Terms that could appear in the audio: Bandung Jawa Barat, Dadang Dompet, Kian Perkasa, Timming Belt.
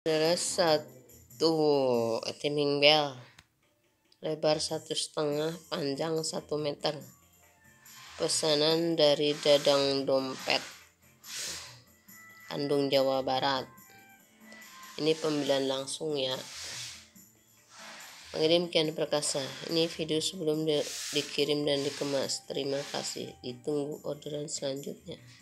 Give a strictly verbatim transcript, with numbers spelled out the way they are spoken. Adalah satu Timming Belt, lebar satu setengah, panjang satu meter. Pesanan dari Dadang Dompet, Bandung Jawa Barat. Ini pembelian langsung ya. Pengirim Kian Perkasa. Ini video sebelum di dikirim dan dikemas. Terima kasih. Ditunggu orderan selanjutnya.